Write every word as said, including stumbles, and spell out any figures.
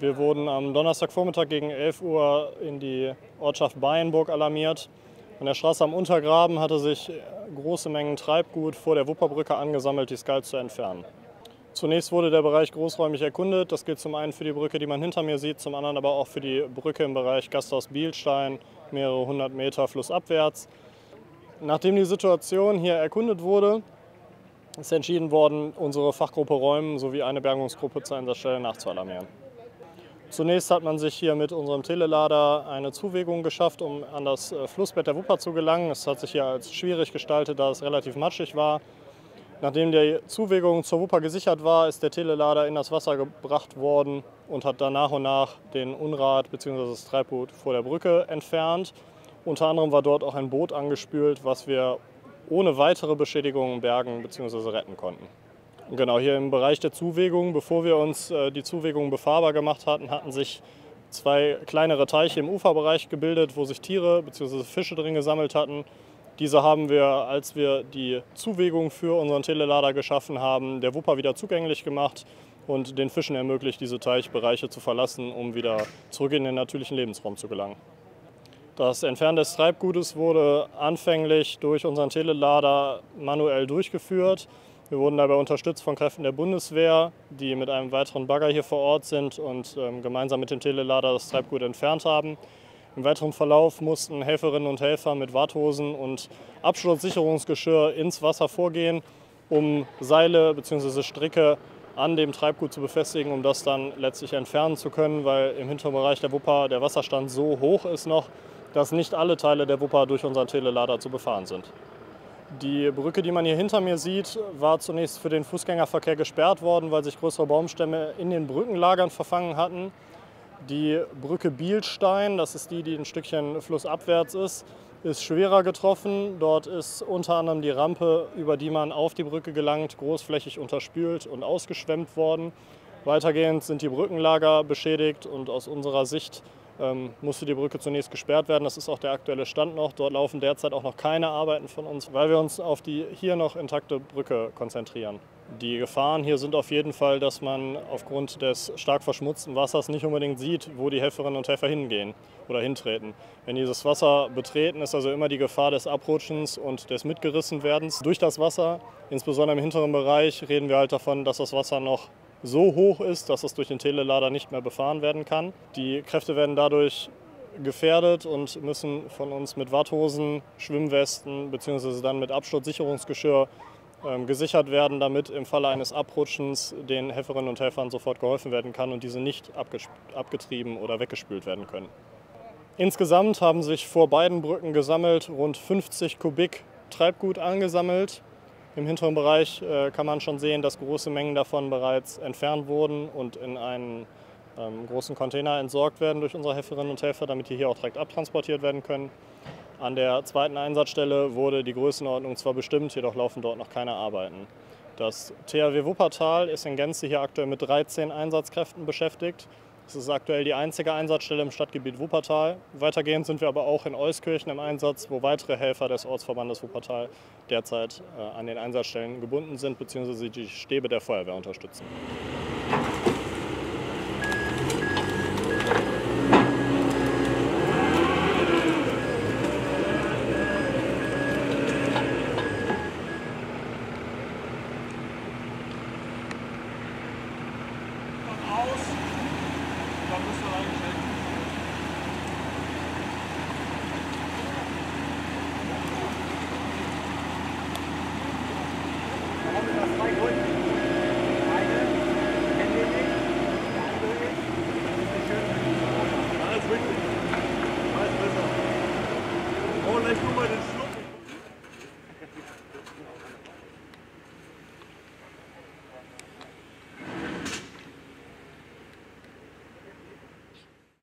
Wir wurden am Donnerstagvormittag gegen elf Uhr in die Ortschaft Baienburg alarmiert. An der Straße am Untergraben hatte sich große Mengen Treibgut vor der Wupperbrücke angesammelt, die es galt zu entfernen. Zunächst wurde der Bereich großräumig erkundet. Das gilt zum einen für die Brücke, die man hinter mir sieht, zum anderen aber auch für die Brücke im Bereich Gasthaus Bielstein, mehrere hundert Meter flussabwärts. Nachdem die Situation hier erkundet wurde, ist entschieden worden, unsere Fachgruppe Räumen sowie eine Bergungsgruppe zu einer Stelle nachzualarmieren. Zunächst hat man sich hier mit unserem Telelader eine Zuwegung geschafft, um an das Flussbett der Wupper zu gelangen. Es hat sich hier als schwierig gestaltet, da es relativ matschig war. Nachdem die Zuwegung zur Wupper gesichert war, ist der Telelader in das Wasser gebracht worden und hat dann nach und nach den Unrat bzw. das Treibgut vor der Brücke entfernt. Unter anderem war dort auch ein Boot angespült, was wir ohne weitere Beschädigungen bergen bzw. retten konnten. Genau, hier im Bereich der Zuwegung, bevor wir uns äh, die Zuwegung befahrbar gemacht hatten, hatten sich zwei kleinere Teiche im Uferbereich gebildet, wo sich Tiere bzw. Fische drin gesammelt hatten. Diese haben wir, als wir die Zuwegung für unseren Telelader geschaffen haben, der Wupper wieder zugänglich gemacht und den Fischen ermöglicht, diese Teichbereiche zu verlassen, um wieder zurück in den natürlichen Lebensraum zu gelangen. Das Entfernen des Treibgutes wurde anfänglich durch unseren Telelader manuell durchgeführt. Wir wurden dabei unterstützt von Kräften der Bundeswehr, die mit einem weiteren Bagger hier vor Ort sind und ähm, gemeinsam mit dem Telelader das Treibgut entfernt haben. Im weiteren Verlauf mussten Helferinnen und Helfer mit Warthosen und Absturzsicherungsgeschirr ins Wasser vorgehen, um Seile bzw. Stricke an dem Treibgut zu befestigen, um das dann letztlich entfernen zu können, weil im hinteren Bereich der Wupper der Wasserstand so hoch ist noch, dass nicht alle Teile der Wupper durch unseren Telelader zu befahren sind. Die Brücke, die man hier hinter mir sieht, war zunächst für den Fußgängerverkehr gesperrt worden, weil sich größere Baumstämme in den Brückenlagern verfangen hatten. Die Brücke Bielstein, das ist die, die ein Stückchen flussabwärts ist, ist schwerer getroffen. Dort ist unter anderem die Rampe, über die man auf die Brücke gelangt, großflächig unterspült und ausgeschwemmt worden. Weitergehend sind die Brückenlager beschädigt und aus unserer Sicht ähm, musste die Brücke zunächst gesperrt werden. Das ist auch der aktuelle Stand noch. Dort laufen derzeit auch noch keine Arbeiten von uns, weil wir uns auf die hier noch intakte Brücke konzentrieren. Die Gefahren hier sind auf jeden Fall, dass man aufgrund des stark verschmutzten Wassers nicht unbedingt sieht, wo die Helferinnen und Helfer hingehen oder hintreten. Wenn dieses Wasser betreten, ist also immer die Gefahr des Abrutschens und des Mitgerissenwerdens durch das Wasser. Insbesondere im hinteren Bereich reden wir halt davon, dass das Wasser noch so hoch ist, dass es durch den Telelader nicht mehr befahren werden kann. Die Kräfte werden dadurch gefährdet und müssen von uns mit Warthosen, Schwimmwesten bzw. dann mit Absturzsicherungsgeschirr ähm, gesichert werden, damit im Falle eines Abrutschens den Helferinnen und Helfern sofort geholfen werden kann und diese nicht abgetrieben oder weggespült werden können. Insgesamt haben sich vor beiden Brücken gesammelt rund fünfzig Kubik Treibgut angesammelt. Im hinteren Bereich äh, kann man schon sehen, dass große Mengen davon bereits entfernt wurden und in einen ähm, großen Container entsorgt werden durch unsere Helferinnen und Helfer, damit die hier auch direkt abtransportiert werden können. An der zweiten Einsatzstelle wurde die Größenordnung zwar bestimmt, jedoch laufen dort noch keine Arbeiten. Das T H W Wuppertal ist in Gänze hier aktuell mit dreizehn Einsatzkräften beschäftigt. Es ist aktuell die einzige Einsatzstelle im Stadtgebiet Wuppertal. Weitergehend sind wir aber auch in Euskirchen im Einsatz, wo weitere Helfer des Ortsverbandes Wuppertal derzeit an den Einsatzstellen gebunden sind bzw. die Stäbe der Feuerwehr unterstützen. Let's go by this.